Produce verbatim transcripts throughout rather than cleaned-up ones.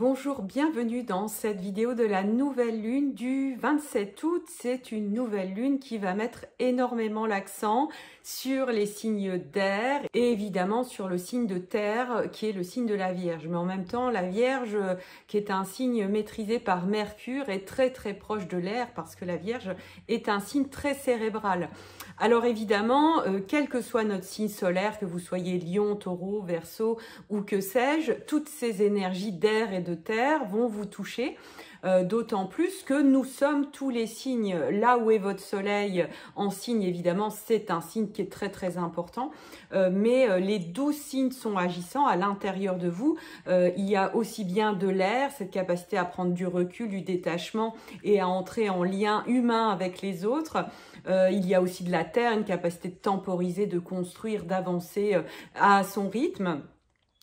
Bonjour, bienvenue dans cette vidéo de la nouvelle lune du vingt-sept août. C'est une nouvelle lune qui va mettre énormément l'accent sur les signes d'air et évidemment sur le signe de terre qui est le signe de la Vierge. Mais en même temps, la Vierge, qui est un signe maîtrisé par Mercure, est très très proche de l'air parce que la Vierge est un signe très cérébral. Alors évidemment, euh, quel que soit notre signe solaire, que vous soyez Lion, Taureau, Verseau ou que sais-je, toutes ces énergies d'air et de terre vont vous toucher, euh, d'autant plus que nous sommes tous les signes. Là où est votre soleil en signe, évidemment, c'est un signe qui est très très important, euh, mais euh, les douze signes sont agissants à l'intérieur de vous. Euh, il y a aussi bien de l'air, cette capacité à prendre du recul, du détachement et à entrer en lien humain avec les autres. Euh, il y a aussi de la terre, une capacité de temporiser, de construire, d'avancer euh, à son rythme.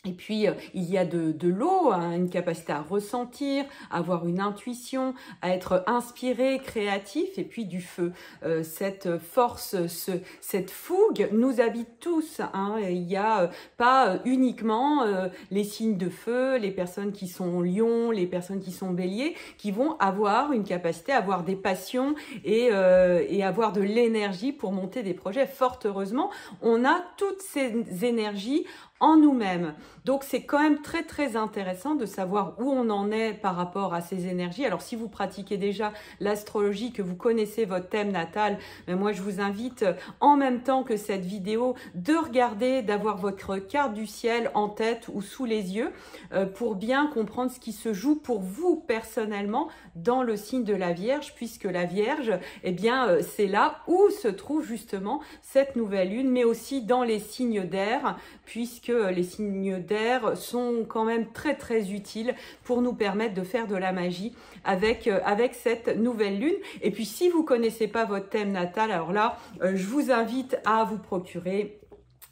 Et puis, il y a de, de l'eau, hein, une capacité à ressentir, avoir une intuition, à être inspiré, créatif, et puis du feu. Euh, cette force, ce, cette fougue nous habite tous. Hein. Il n'y a pas uniquement euh, les signes de feu, les personnes qui sont lions, les personnes qui sont béliers, qui vont avoir une capacité à avoir des passions et, euh, et avoir de l'énergie pour monter des projets. Fort heureusement, on a toutes ces énergies en nous-mêmes. Donc c'est quand même très très intéressant de savoir où on en est par rapport à ces énergies. Alors si vous pratiquez déjà l'astrologie, que vous connaissez votre thème natal, ben moi je vous invite en même temps que cette vidéo de regarder, d'avoir votre carte du ciel en tête ou sous les yeux euh, pour bien comprendre ce qui se joue pour vous personnellement dans le signe de la Vierge, puisque la Vierge, eh bien euh, c'est là où se trouve justement cette nouvelle lune, mais aussi dans les signes d'air, puisque que les signes d'air sont quand même très très utiles pour nous permettre de faire de la magie avec, avec cette nouvelle lune. Et puis si vous connaissez pas votre thème natal, alors là je vous invite à vous procurer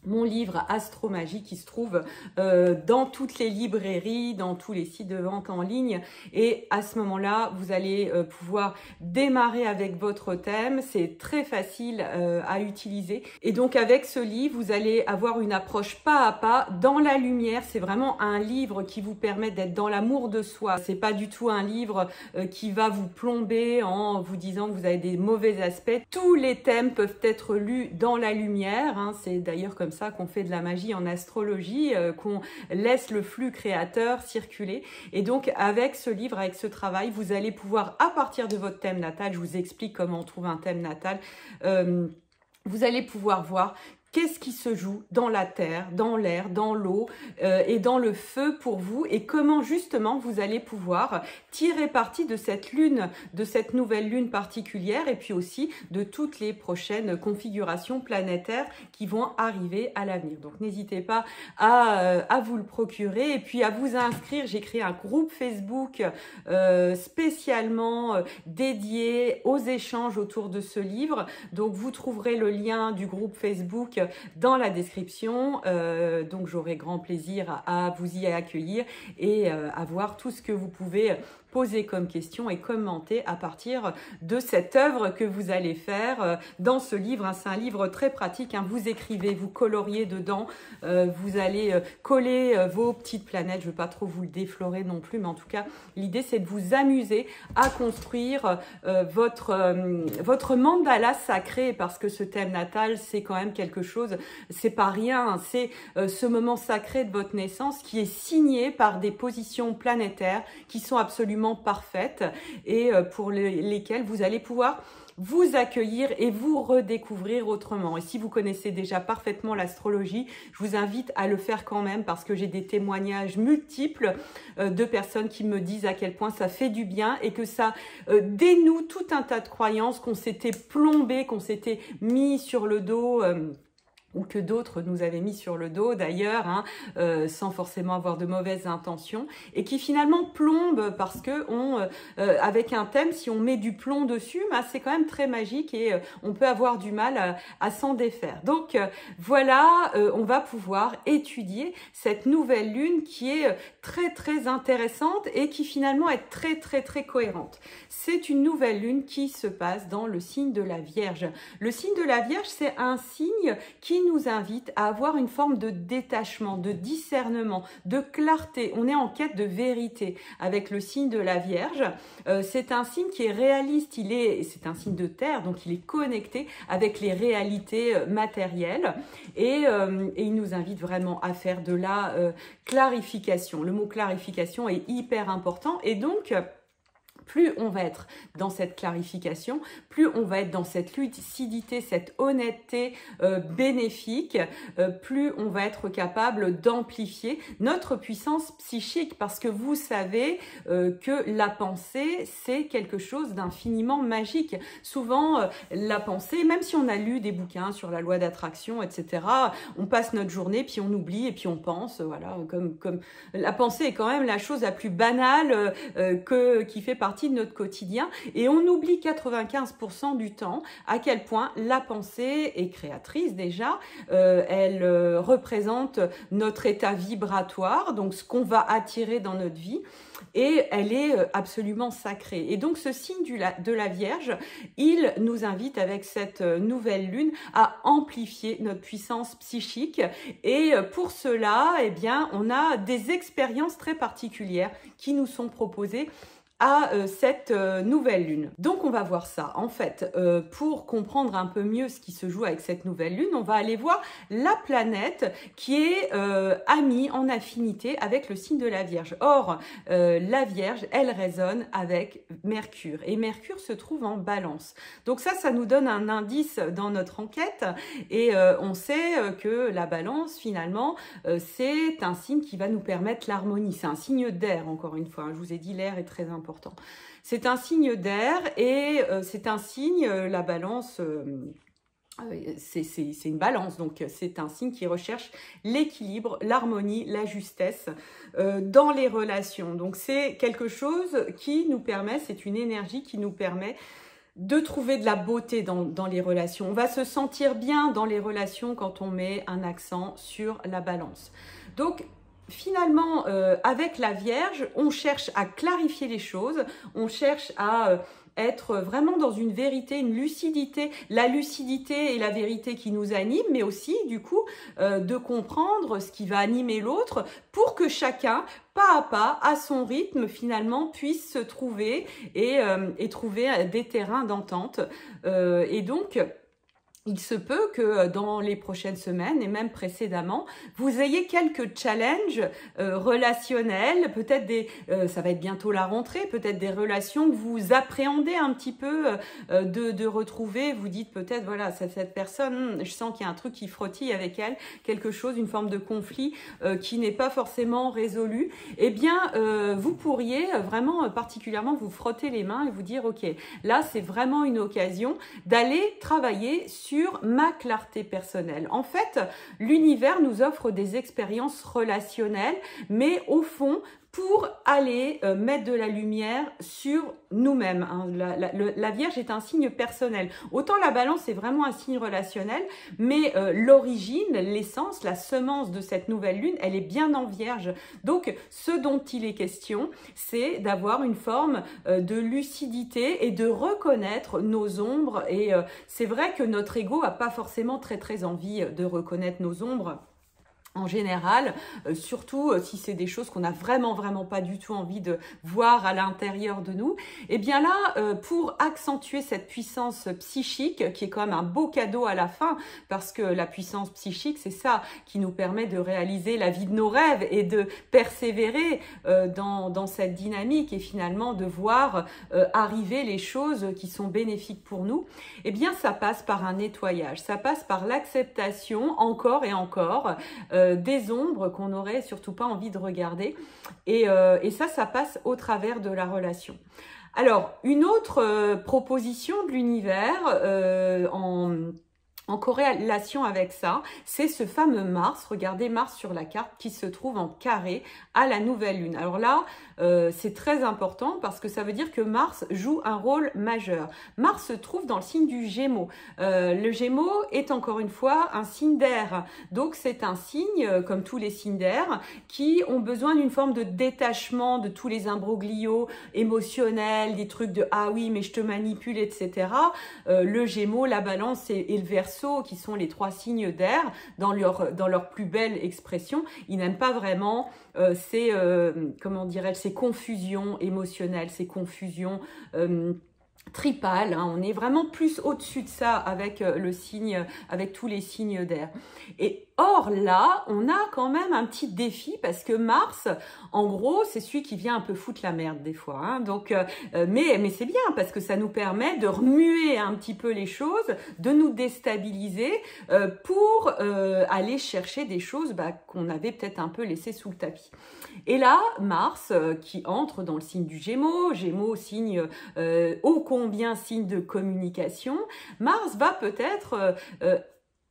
mon livre Astromagie qui se trouve euh, dans toutes les librairies, dans tous les sites de vente en ligne. Et à ce moment-là, vous allez euh, pouvoir démarrer avec votre thème. C'est très facile euh, à utiliser. Et donc avec ce livre, vous allez avoir une approche pas à pas dans la lumière. C'est vraiment un livre qui vous permet d'être dans l'amour de soi. C'est pas du tout un livre euh, qui va vous plomber en vous disant que vous avez des mauvais aspects. Tous les thèmes peuvent être lus dans la lumière. Hein. C'est d'ailleurs comme ça qu'on fait de la magie en astrologie, euh, qu'on laisse le flux créateur circuler. Et donc avec ce livre, avec ce travail, vous allez pouvoir, à partir de votre thème natal, je vous explique comment on trouve un thème natal, euh, vous allez pouvoir voir qu'est-ce qui se joue dans la terre, dans l'air, dans l'eau euh, et dans le feu pour vous, et comment justement vous allez pouvoir tirer parti de cette lune, de cette nouvelle lune particulière, et puis aussi de toutes les prochaines configurations planétaires qui vont arriver à l'avenir. Donc n'hésitez pas à, euh, à vous le procurer et puis à vous inscrire. J'ai créé un groupe Facebook euh, spécialement dédié aux échanges autour de ce livre. Donc vous trouverez le lien du groupe Facebook dans la description, euh, donc j'aurai grand plaisir à, à vous y accueillir et euh, à voir tout ce que vous pouvez poser comme question et commenter à partir de cette œuvre que vous allez faire euh, dans ce livre. Hein. C'est un livre très pratique, hein. Vous écrivez, vous coloriez dedans, euh, vous allez euh, coller euh, vos petites planètes. Je ne veux pas trop vous le déflorer non plus, mais en tout cas, l'idée c'est de vous amuser à construire euh, votre, euh, votre mandala sacré, parce que ce thème natal, c'est quand même quelque chose chose, c'est pas rien, c'est euh, ce moment sacré de votre naissance qui est signé par des positions planétaires qui sont absolument parfaites et euh, pour les, lesquelles vous allez pouvoir vous accueillir et vous redécouvrir autrement. Et si vous connaissez déjà parfaitement l'astrologie, je vous invite à le faire quand même, parce que j'ai des témoignages multiples euh, de personnes qui me disent à quel point ça fait du bien et que ça euh, dénoue tout un tas de croyances qu'on s'était plombées, qu'on s'était mis sur le dos, euh, ou que d'autres nous avaient mis sur le dos d'ailleurs, hein, euh, sans forcément avoir de mauvaises intentions, et qui finalement plombent parce que on, euh, avec un thème, si on met du plomb dessus, bah, c'est quand même très magique et euh, on peut avoir du mal à, à s'en défaire. Donc euh, voilà, euh, on va pouvoir étudier cette nouvelle lune qui est très très intéressante et qui finalement est très très très cohérente. C'est une nouvelle lune qui se passe dans le signe de la Vierge. Le signe de la Vierge, c'est un signe qui nous invite à avoir une forme de détachement, de discernement, de clarté. On est en quête de vérité avec le signe de la Vierge. Euh, c'est un signe qui est réaliste, il est, c'est un signe de terre, donc il est connecté avec les réalités euh, matérielles et, euh, et il nous invite vraiment à faire de la euh, clarification. Le mot clarification est hyper important et donc plus on va être dans cette clarification, plus on va être dans cette lucidité, cette honnêteté euh, bénéfique, euh, plus on va être capable d'amplifier notre puissance psychique, parce que vous savez euh, que la pensée, c'est quelque chose d'infiniment magique. Souvent, euh, la pensée, même si on a lu des bouquins sur la loi d'attraction, et cetera, on passe notre journée, puis on oublie, et puis on pense, voilà, comme, comme... la pensée est quand même la chose la plus banale euh, que, qui fait partie de notre quotidien, et on oublie quatre-vingt-quinze pour cent du temps à quel point la pensée est créatrice déjà, euh, elle euh, représente notre état vibratoire, donc ce qu'on va attirer dans notre vie, et elle est euh, absolument sacrée. Et donc ce signe du la, de la Vierge, il nous invite avec cette nouvelle lune à amplifier notre puissance psychique, et pour cela, eh bien, on a des expériences très particulières qui nous sont proposées à euh, cette euh, nouvelle lune. Donc on va voir ça. En fait, euh, pour comprendre un peu mieux ce qui se joue avec cette nouvelle lune, on va aller voir la planète qui est euh, amie, en affinité avec le signe de la Vierge. Or, euh, la Vierge, elle résonne avec Mercure, et Mercure se trouve en Balance. Donc ça, ça nous donne un indice dans notre enquête, et euh, on sait que la Balance, finalement, euh, c'est un signe qui va nous permettre l'harmonie. C'est un signe d'air, encore une fois. Je vous ai dit, l'air est très important. Important. C'est un signe d'air et euh, c'est un signe, euh, la Balance, euh, c'est une balance, donc c'est un signe qui recherche l'équilibre, l'harmonie, la justesse euh, dans les relations. Donc c'est quelque chose qui nous permet, c'est une énergie qui nous permet de trouver de la beauté dans, dans les relations. On va se sentir bien dans les relations quand on met un accent sur la Balance. Donc, finalement, euh, avec la Vierge, on cherche à clarifier les choses, on cherche à euh, être vraiment dans une vérité, une lucidité, la lucidité et la vérité qui nous anime, mais aussi, du coup, euh, de comprendre ce qui va animer l'autre pour que chacun, pas à pas, à son rythme, finalement, puisse se trouver et, euh, et trouver des terrains d'entente. Euh, et donc, il se peut que dans les prochaines semaines et même précédemment, vous ayez quelques challenges euh, relationnels, peut-être des, euh, ça va être bientôt la rentrée, peut-être des relations que vous appréhendez un petit peu euh, de, de retrouver. Vous dites peut-être, voilà, cette, cette personne, je sens qu'il y a un truc qui frottille avec elle, quelque chose, une forme de conflit euh, qui n'est pas forcément résolu. Eh bien, euh, vous pourriez vraiment euh, particulièrement vous frotter les mains et vous dire, ok, là, c'est vraiment une occasion d'aller travailler sur ma clarté personnelle. En fait, l'univers nous offre des expériences relationnelles, mais au fond, pour aller euh, mettre de la lumière sur nous-mêmes. Hein. La, la, la Vierge est un signe personnel. Autant la Balance est vraiment un signe relationnel, mais euh, l'origine, l'essence, la semence de cette nouvelle lune, elle est bien en Vierge. Donc, ce dont il est question, c'est d'avoir une forme euh, de lucidité et de reconnaître nos ombres. Et euh, c'est vrai que notre ego n'a pas forcément très très envie de reconnaître nos ombres. En général, euh, surtout euh, si c'est des choses qu'on n'a vraiment, vraiment pas du tout envie de voir à l'intérieur de nous, et bien là, euh, pour accentuer cette puissance psychique, qui est quand même un beau cadeau à la fin, parce que la puissance psychique, c'est ça qui nous permet de réaliser la vie de nos rêves et de persévérer euh, dans, dans cette dynamique et finalement de voir euh, arriver les choses qui sont bénéfiques pour nous, et bien ça passe par un nettoyage, ça passe par l'acceptation encore et encore euh, des ombres qu'on n'aurait surtout pas envie de regarder, et, euh, et ça, ça passe au travers de la relation. Alors, une autre euh, proposition de l'univers euh, en... En corrélation avec ça, c'est ce fameux Mars. Regardez Mars sur la carte qui se trouve en carré à la nouvelle lune. Alors là, euh, c'est très important parce que ça veut dire que Mars joue un rôle majeur. Mars se trouve dans le signe du Gémeaux. Euh, le Gémeaux est encore une fois un signe d'air. Donc c'est un signe, comme tous les signes d'air, qui ont besoin d'une forme de détachement de tous les imbroglios émotionnels, des trucs de « ah oui, mais je te manipule », et cetera. Euh, le Gémeaux, la Balance et, et le Verseau Verseau, qui sont les trois signes d'air, dans leur, dans leur plus belle expression, ils n'aiment pas vraiment euh, ces, euh, comment dirais-je, ces confusions émotionnelles, ces confusions euh, tripale, hein, on est vraiment plus au-dessus de ça avec le signe, avec tous les signes d'air. Et or là, on a quand même un petit défi parce que Mars, en gros, c'est celui qui vient un peu foutre la merde des fois. Hein, donc, euh, mais mais c'est bien parce que ça nous permet de remuer un petit peu les choses, de nous déstabiliser euh, pour euh, aller chercher des choses bah, qu'on avait peut-être un peu laissées sous le tapis. Et là, Mars euh, qui entre dans le signe du Gémeaux, Gémeaux signe euh, au combien signe de communication, Mars va peut-être euh, euh,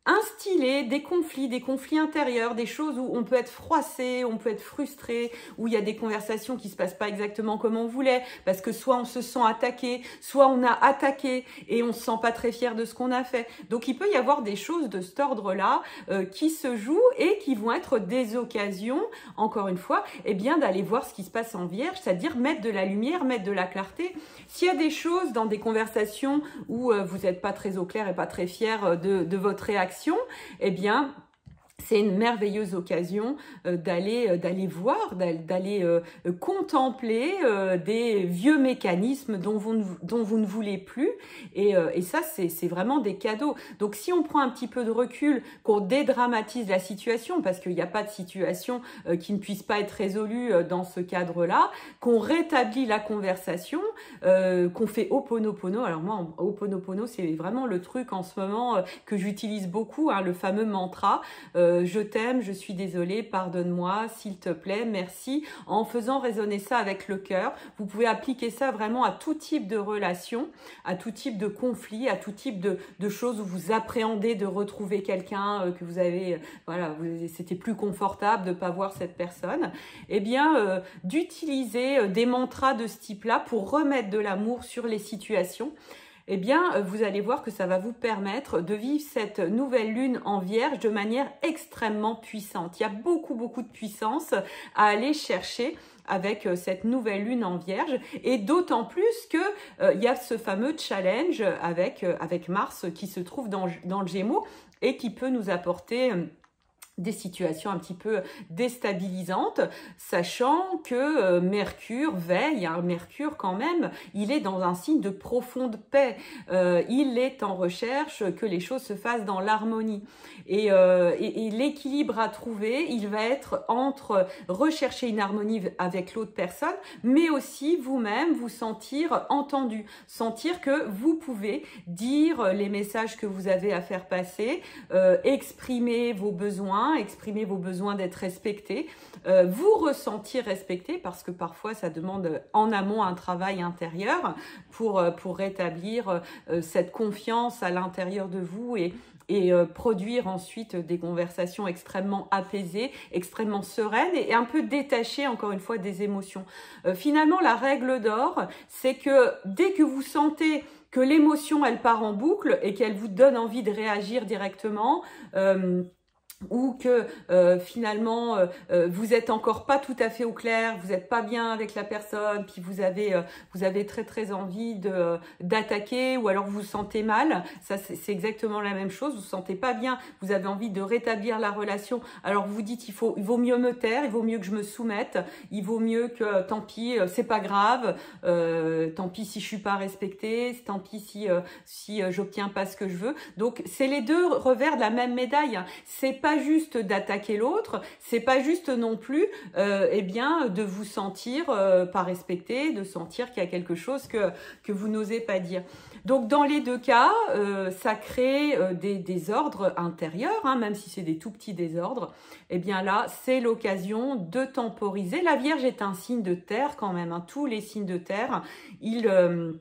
instiller des conflits, des conflits intérieurs, des choses où on peut être froissé, on peut être frustré, où il y a des conversations qui se passent pas exactement comme on voulait, parce que soit on se sent attaqué, soit on a attaqué et on se sent pas très fier de ce qu'on a fait. Donc il peut y avoir des choses de cet ordre-là euh, qui se jouent et qui vont être des occasions, encore une fois, eh bien d'aller voir ce qui se passe en Vierge, c'est-à-dire mettre de la lumière, mettre de la clarté. S'il y a des choses dans des conversations où euh, vous n'êtes pas très au clair et pas très fier de, de votre réaction, eh bien, c'est une merveilleuse occasion euh, d'aller euh, d'aller voir, d'aller euh, contempler euh, des vieux mécanismes dont vous ne, dont vous ne voulez plus. Et, euh, et ça, c'est vraiment des cadeaux. Donc, si on prend un petit peu de recul, qu'on dédramatise la situation, parce qu'il n'y a pas de situation euh, qui ne puisse pas être résolue euh, dans ce cadre-là, qu'on rétablit la conversation, euh, qu'on fait Ho'oponopono. Alors moi, Ho'oponopono, c'est vraiment le truc en ce moment euh, que j'utilise beaucoup, hein, le fameux mantra. Euh, Je t'aime, je suis désolée, pardonne-moi, s'il te plaît, merci. En faisant résonner ça avec le cœur, vous pouvez appliquer ça vraiment à tout type de relation, à tout type de conflit, à tout type de, de choses où vous appréhendez de retrouver quelqu'un que vous avez, voilà, c'était plus confortable de ne pas voir cette personne. Eh bien, euh, d'utiliser des mantras de ce type-là pour remettre de l'amour sur les situations. Eh bien, vous allez voir que ça va vous permettre de vivre cette nouvelle lune en Vierge de manière extrêmement puissante. Il y a beaucoup, beaucoup de puissance à aller chercher avec cette nouvelle lune en Vierge, et d'autant plus que euh, il y a ce fameux challenge avec, euh, avec Mars qui se trouve dans, dans le Gémeaux et qui peut nous apporter Euh, des situations un petit peu déstabilisantes, sachant que Mercure veille, hein, Mercure quand même, il est dans un signe de profonde paix, euh, il est en recherche que les choses se fassent dans l'harmonie, et, euh, et, et l'équilibre à trouver, il va être entre rechercher une harmonie avec l'autre personne, mais aussi vous-même vous sentir entendu, sentir que vous pouvez dire les messages que vous avez à faire passer, euh, exprimer vos besoins, exprimer vos besoins d'être respecté, euh, vous ressentir respecté, parce que parfois ça demande en amont un travail intérieur pour, euh, pour rétablir euh, cette confiance à l'intérieur de vous et, et euh, produire ensuite des conversations extrêmement apaisées, extrêmement sereines et, et un peu détachées encore une fois des émotions. Euh, finalement, la règle d'or, c'est que dès que vous sentez que l'émotion elle part en boucle et qu'elle vous donne envie de réagir directement, euh, ou que euh, finalement euh, vous n'êtes encore pas tout à fait au clair, vous n'êtes pas bien avec la personne, puis vous avez, euh, vous avez très très envie de d'attaquer, ou alors vous vous sentez mal, ça c'est exactement la même chose, vous ne vous sentez pas bien, vous avez envie de rétablir la relation, alors vous dites il, faut, il vaut mieux me taire, il vaut mieux que je me soumette, il vaut mieux que tant pis, c'est pas grave, euh, tant pis si je suis pas respectée, tant pis si, euh, si j'obtiens pas ce que je veux. Donc c'est les deux revers de la même médaille, hein. C'est pas juste d'attaquer l'autre, c'est pas juste non plus euh, eh bien, de vous sentir euh, pas respecté, de sentir qu'il y a quelque chose que, que vous n'osez pas dire. Donc dans les deux cas, euh, ça crée euh, des désordres intérieurs, hein, même si c'est des tout petits désordres, et eh bien là c'est l'occasion de temporiser. La Vierge est un signe de terre quand même, hein, tous les signes de terre, ils, euh,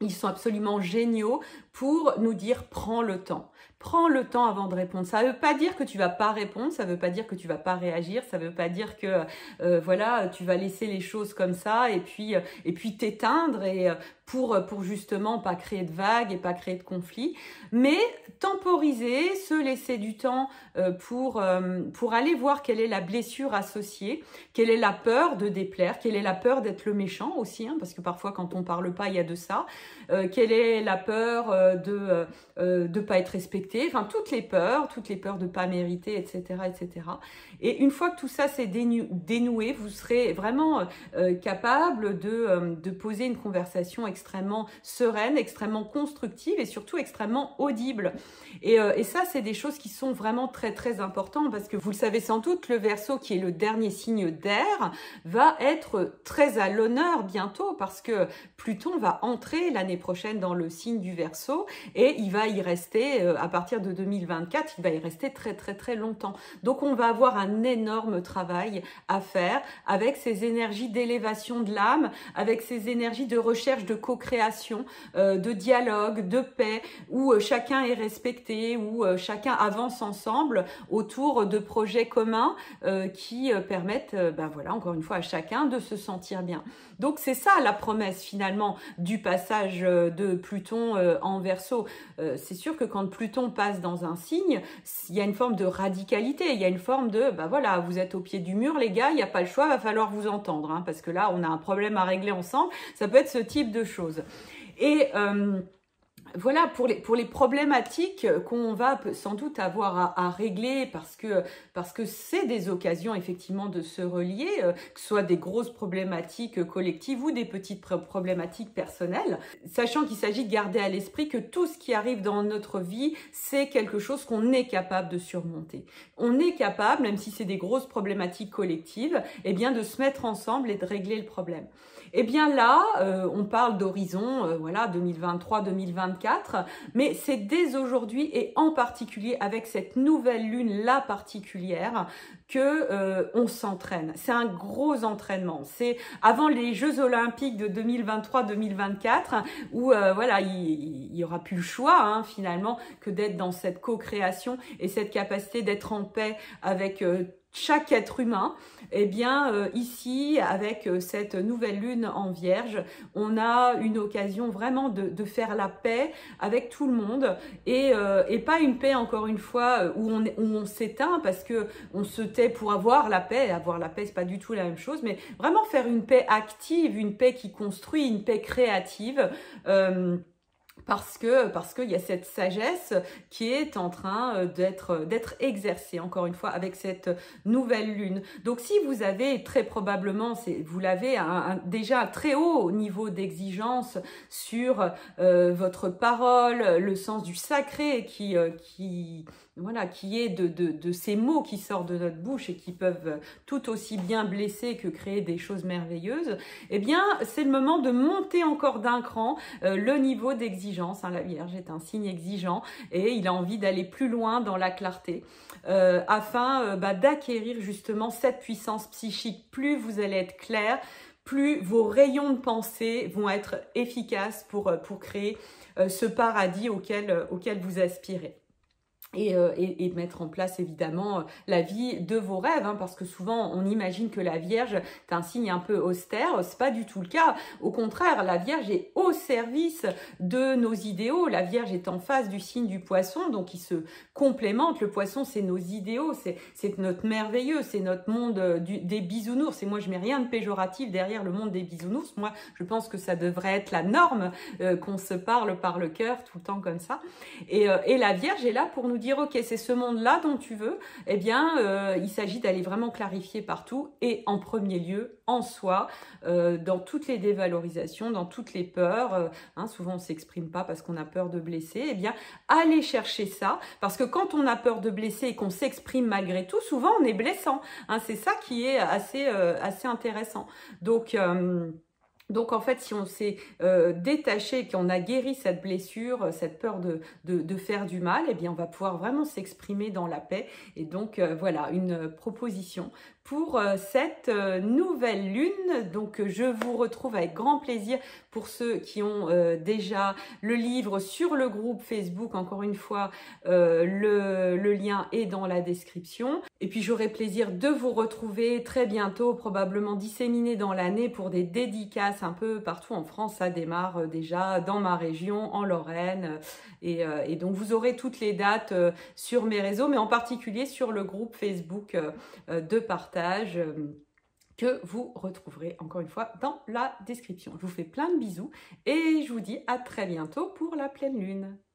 ils sont absolument géniaux pour nous dire « prends le temps ». Prends le temps avant de répondre. Ça ne veut pas dire que tu vas pas répondre, ça ne veut pas dire que tu vas pas réagir, ça ne veut pas dire que euh, voilà, tu vas laisser les choses comme ça et puis et puis t'éteindre et pour pour justement pas créer de vagues et pas créer de conflits, mais temporiser, se laisser du temps euh, pour euh, pour aller voir quelle est la blessure associée, quelle est la peur de déplaire, quelle est la peur d'être le méchant aussi, hein, parce que parfois quand on parle pas, il y a de ça. Euh, quelle est la peur euh, de euh, de pas être respecté, mérité, enfin toutes les peurs, toutes les peurs de ne pas mériter, et cetera, et cetera. Et une fois que tout ça s'est dénou dénoué, vous serez vraiment euh, capable de, euh, de poser une conversation extrêmement sereine, extrêmement constructive et surtout extrêmement audible. Et, euh, et ça, c'est des choses qui sont vraiment très, très importantes parce que vous le savez sans doute, le Verseau, qui est le dernier signe d'air, va être très à l'honneur bientôt parce que Pluton va entrer l'année prochaine dans le signe du Verseau et il va y rester, euh, à partir de deux mille vingt-quatre, il va y rester très, très, très longtemps. Donc, on va avoir un énorme travail à faire avec ces énergies d'élévation de l'âme, avec ces énergies de recherche, de co-création, euh, de dialogue, de paix, où euh, chacun est respecté, où euh, chacun avance ensemble autour de projets communs euh, qui euh, permettent, euh, ben voilà, encore une fois, à chacun de se sentir bien. Donc, c'est ça la promesse finalement du passage euh, de Pluton euh, en Verseau. Euh, c'est sûr que quand Pluton passe dans un signe, il y a une forme de radicalité, il y a une forme de, ben voilà, vous êtes au pied du mur, les gars, il n'y a pas le choix, va falloir vous entendre, hein, parce que là, on a un problème à régler ensemble. Ça peut être ce type de choses. Et euh, voilà, pour les, pour les problématiques qu'on va sans doute avoir à, à régler parce que parce que c'est des occasions effectivement de se relier, que ce soit des grosses problématiques collectives ou des petites problématiques personnelles, sachant qu'il s'agit de garder à l'esprit que tout ce qui arrive dans notre vie, c'est quelque chose qu'on est capable de surmonter. On est capable, même si c'est des grosses problématiques collectives, eh bien de se mettre ensemble et de régler le problème. Eh bien là, euh, on parle d'horizon euh, voilà, deux mille vingt-trois deux mille vingt-quatre, mais c'est dès aujourd'hui et en particulier avec cette nouvelle lune là particulière que euh, on s'entraîne. C'est un gros entraînement. C'est avant les Jeux Olympiques de deux mille vingt-trois deux mille vingt-quatre où euh, voilà, il n'y aura plus le choix hein, finalement que d'être dans cette co-création et cette capacité d'être en paix avec euh, chaque être humain. Eh bien, euh, ici, avec euh, cette nouvelle lune en Vierge, on a une occasion vraiment de, de faire la paix avec tout le monde et, euh, et pas une paix, encore une fois, où on, où on s'éteint parce que on se tait pour avoir la paix. Avoir la paix, c'est pas du tout la même chose, mais vraiment faire une paix active, une paix qui construit, une paix créative. Euh, Parce que, parce qu'il y a cette sagesse qui est en train d'être d'être exercée, encore une fois, avec cette nouvelle lune. Donc, si vous avez très probablement, vous l'avez un, un, déjà un très haut niveau d'exigence sur euh, votre parole, le sens du sacré qui... Euh, qui Voilà, qui est de, de, de ces mots qui sortent de notre bouche et qui peuvent tout aussi bien blesser que créer des choses merveilleuses, eh bien, c'est le moment de monter encore d'un cran euh, le niveau d'exigence. Hein, la Vierge est un signe exigeant et il a envie d'aller plus loin dans la clarté euh, afin euh, bah, d'acquérir justement cette puissance psychique. Plus vous allez être clair, plus vos rayons de pensée vont être efficaces pour, pour créer euh, ce paradis auquel, auquel vous aspirez. Et, et, et mettre en place évidemment la vie de vos rêves, hein, parce que souvent on imagine que la Vierge est un signe un peu austère, c'est pas du tout le cas. Au contraire, la Vierge est au service de nos idéaux. La Vierge est en face du signe du Poisson, donc ils se complémentent. Le Poisson, c'est nos idéaux, c'est notre merveilleux, c'est notre monde du, des bisounours. Et moi, je mets rien de péjoratif derrière le monde des bisounours. Moi, je pense que ça devrait être la norme, euh, qu'on se parle par le cœur tout le temps comme ça. Et, euh, et la Vierge est là pour nous dire « Ok, c'est ce monde-là dont tu veux », eh bien, euh, il s'agit d'aller vraiment clarifier partout et en premier lieu, en soi, euh, dans toutes les dévalorisations, dans toutes les peurs. Euh, hein, souvent, on ne s'exprime pas parce qu'on a peur de blesser. Eh bien, allez chercher ça, parce que quand on a peur de blesser et qu'on s'exprime malgré tout, souvent, on est blessant. Hein, c'est ça qui est assez, euh, assez intéressant. Donc... Euh, Donc, en fait, si on s'est euh, détaché, qu'on a guéri cette blessure, cette peur de, de, de faire du mal, eh bien, on va pouvoir vraiment s'exprimer dans la paix. Et donc, euh, voilà, une proposition pour euh, cette euh, nouvelle lune. Donc, euh, je vous retrouve avec grand plaisir pour ceux qui ont euh, déjà le livre sur le groupe Facebook. Encore une fois, euh, le, le lien est dans la description. Et puis, j'aurai plaisir de vous retrouver très bientôt, probablement disséminé dans l'année pour des dédicaces un peu partout en France. Ça démarre déjà dans ma région, en Lorraine, et, et donc vous aurez toutes les dates sur mes réseaux, mais en particulier sur le groupe Facebook de partage que vous retrouverez encore une fois dans la description. Je vous fais plein de bisous et je vous dis à très bientôt pour la pleine lune.